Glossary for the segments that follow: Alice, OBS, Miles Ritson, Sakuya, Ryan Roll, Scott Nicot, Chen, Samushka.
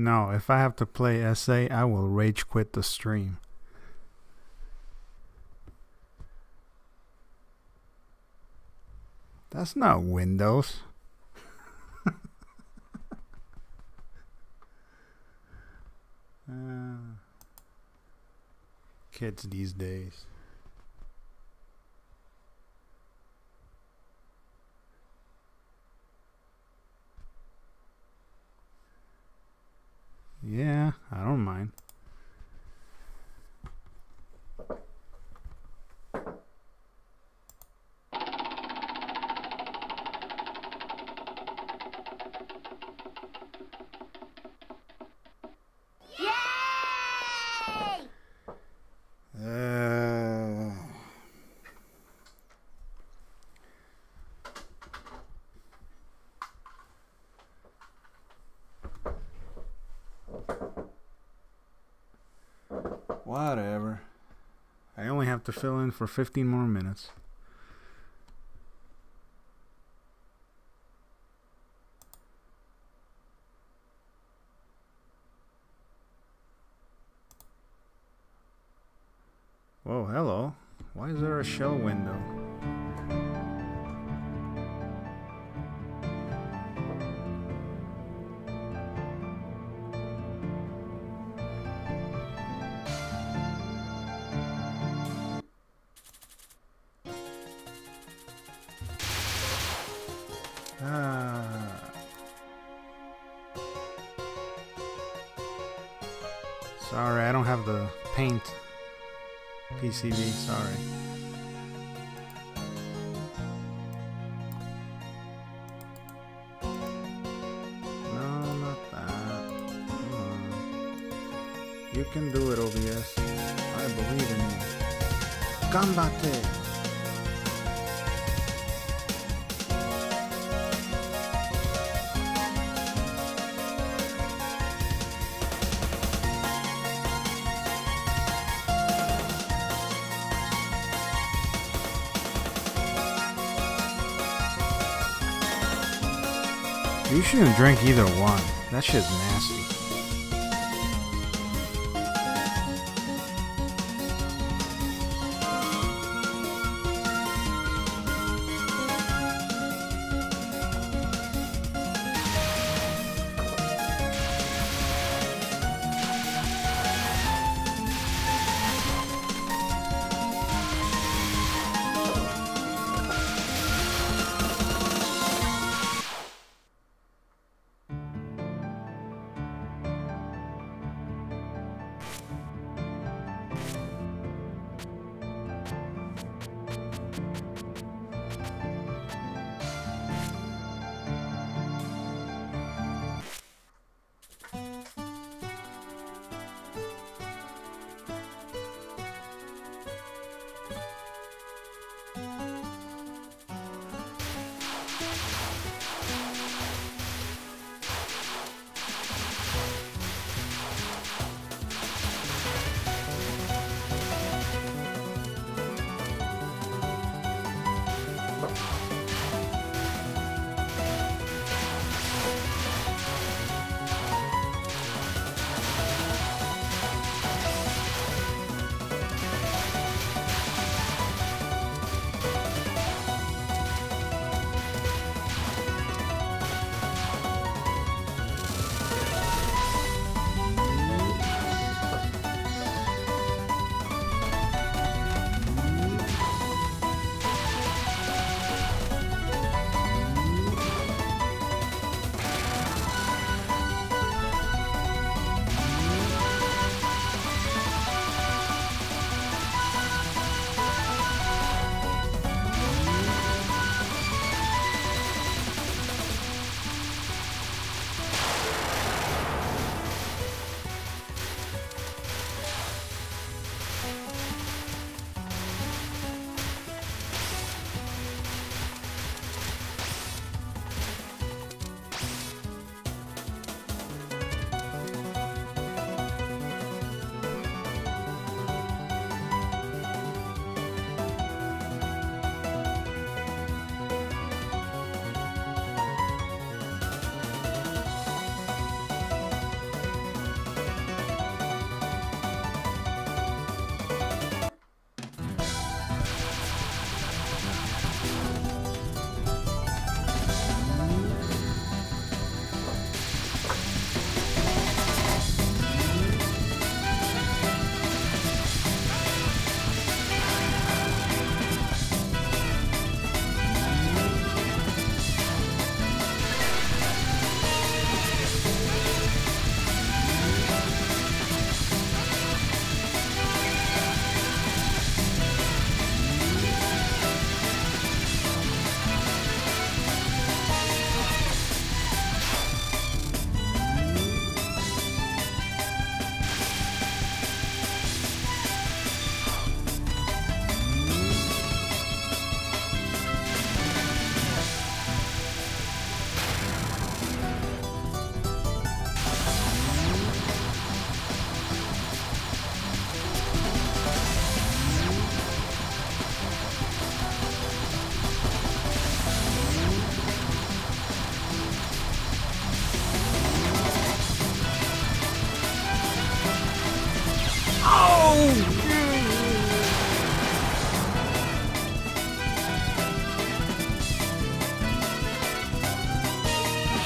No, if I have to play SA, I will rage quit the stream. That's not Windows. Kids these days. Yeah, I don't mind. Whatever. I only have to fill in for 15 more minutes. Whoa, hello. Why is there a shell window? Sorry, I don't have the paint PCB, sorry. No, not that. Come on. You can do it, OBS. I believe in you. Ganbatte! You shouldn't drink either one. That shit's nasty.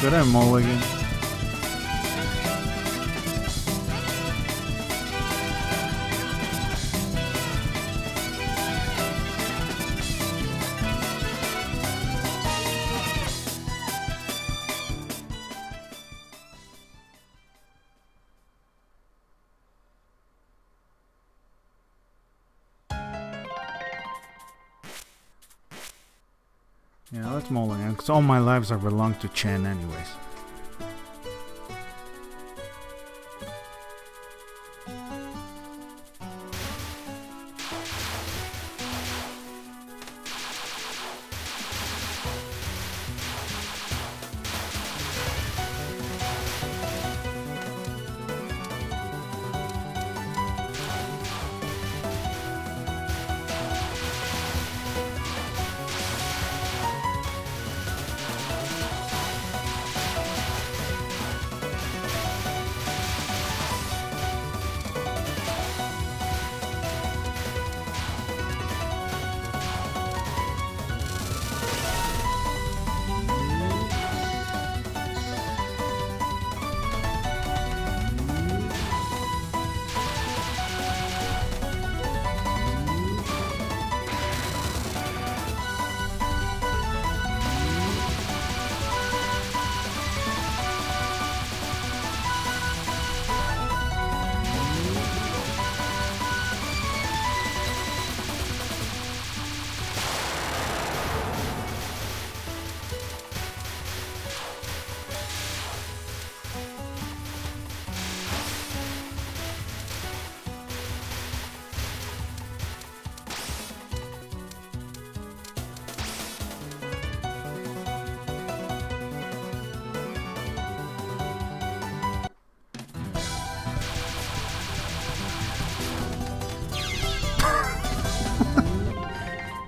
Should I mulligan? Yeah, let's mulligan, because all my lives have belonged to Chen anyways.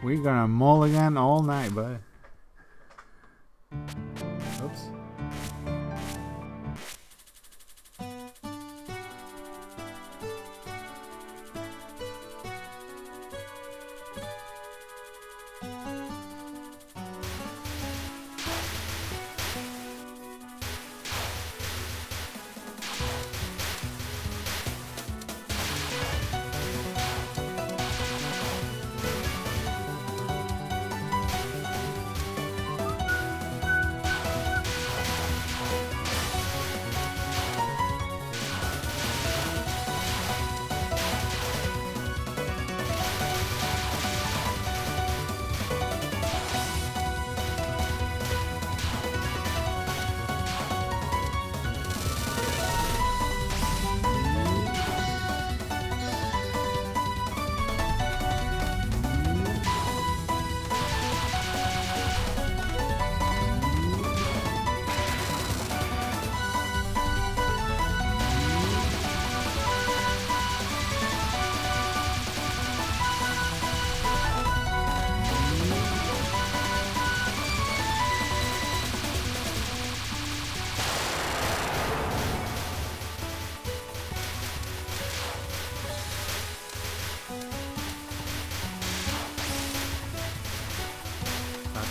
We're gonna mulligan all night, bud. Oops.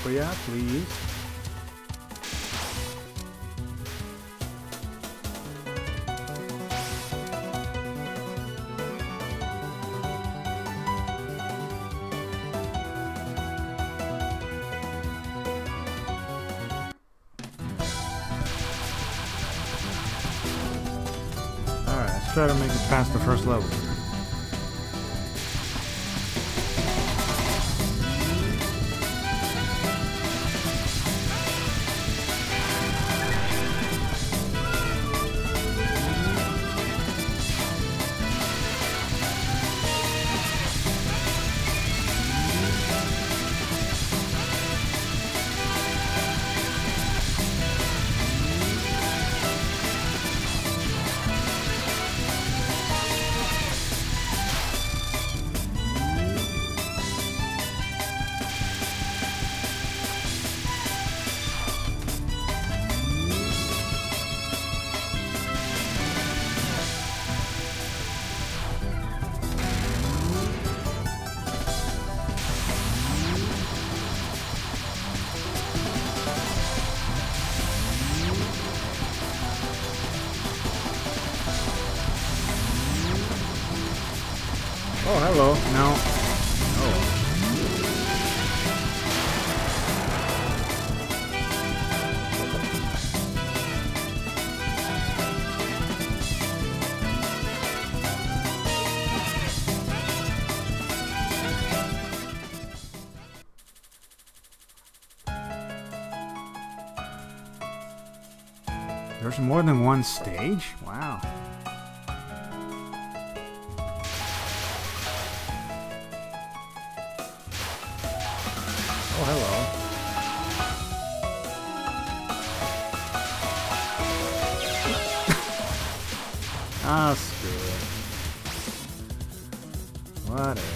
Sakuya, please. Alright, let's try to make it past the first level. Oh, hello. No. Oh. There's more than one stage? Wow. Oh, hello. Ah, screw it. Whatever.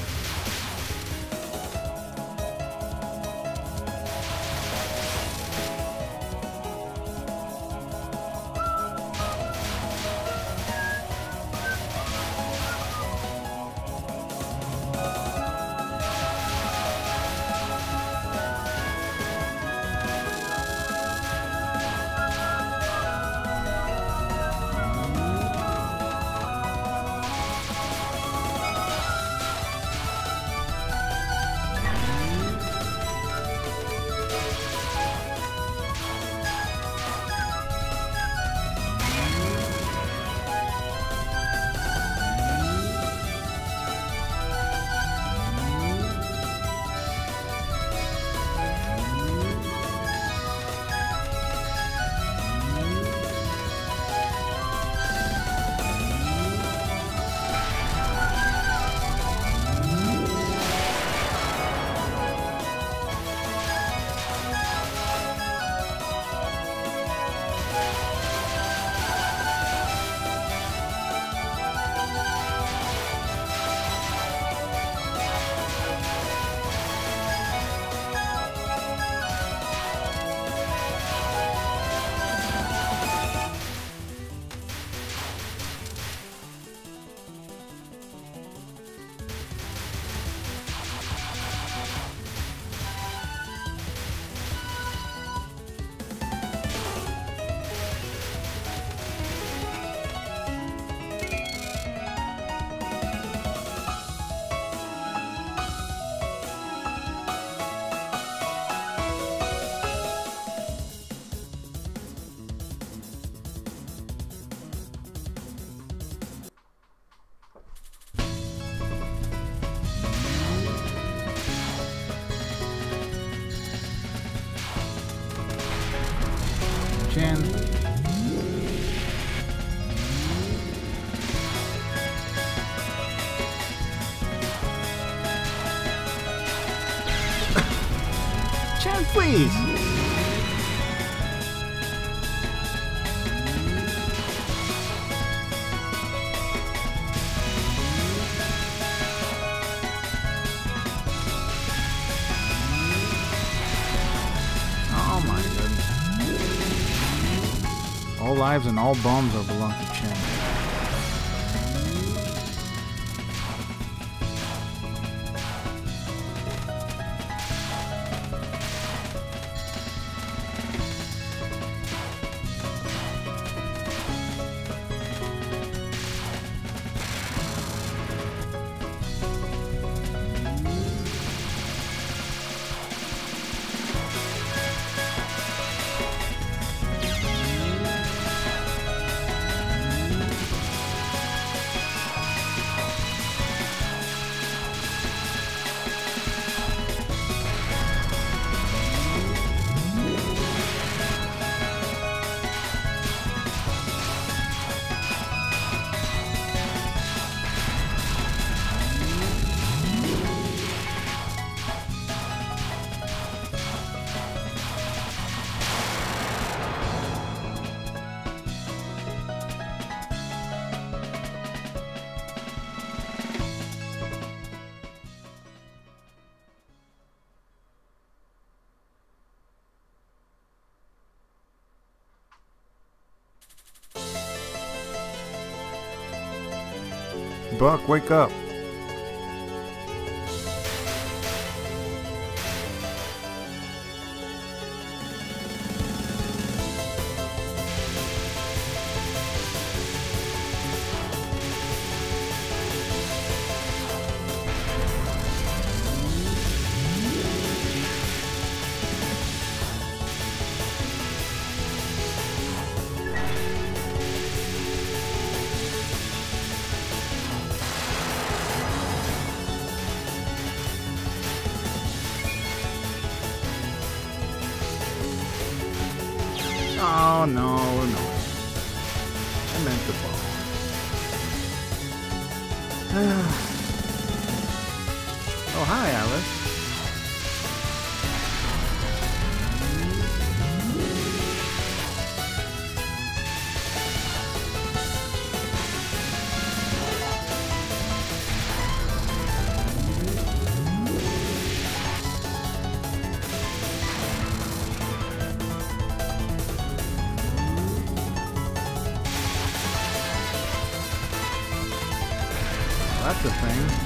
Chen. Please! All lives and all bombs are belong to Chen. Buck, wake up. No, no, no. I meant the ball. Oh, hi, Alice. That's a thing.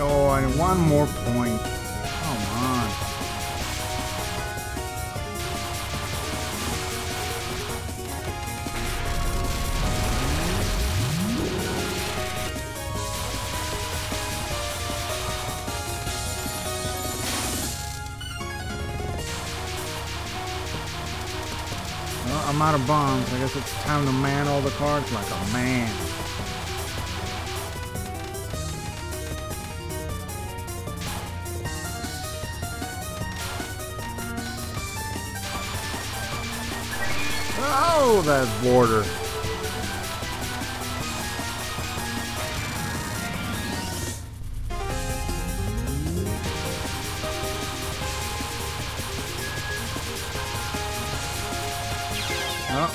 Oh, and one more point. Come on. Well, I'm out of bombs. I guess it's time to man all the cards like a man. Oh, that border. Oh,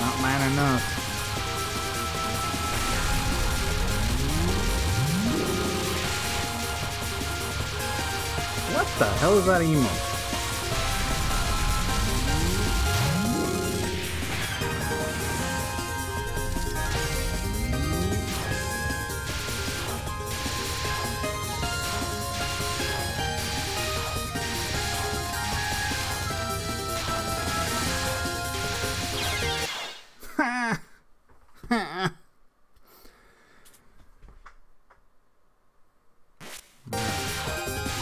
not man enough. What the hell is that emote?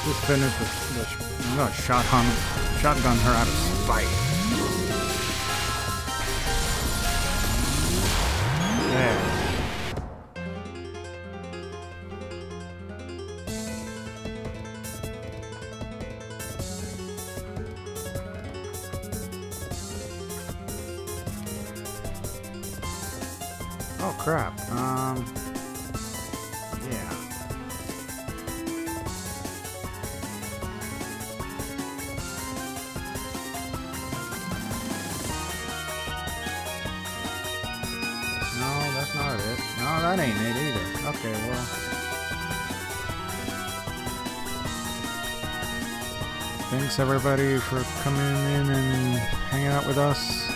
Just finished the shotgun her out of spite. There. Oh crap. Yeah. Not it. No, that ain't it either. Okay, well. Thanks everybody for coming in and hanging out with us.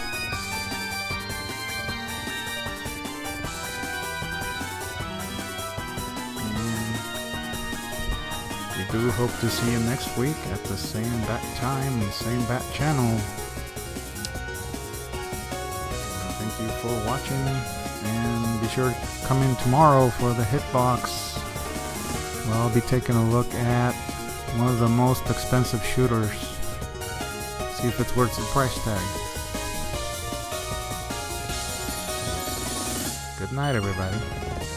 And we do hope to see you next week at the same bat time and same bat channel. for watching, and be sure to come in tomorrow for the hitbox. Well, I'll be taking a look at one of the most expensive shooters. See if it's worth the price tag. Good night, everybody.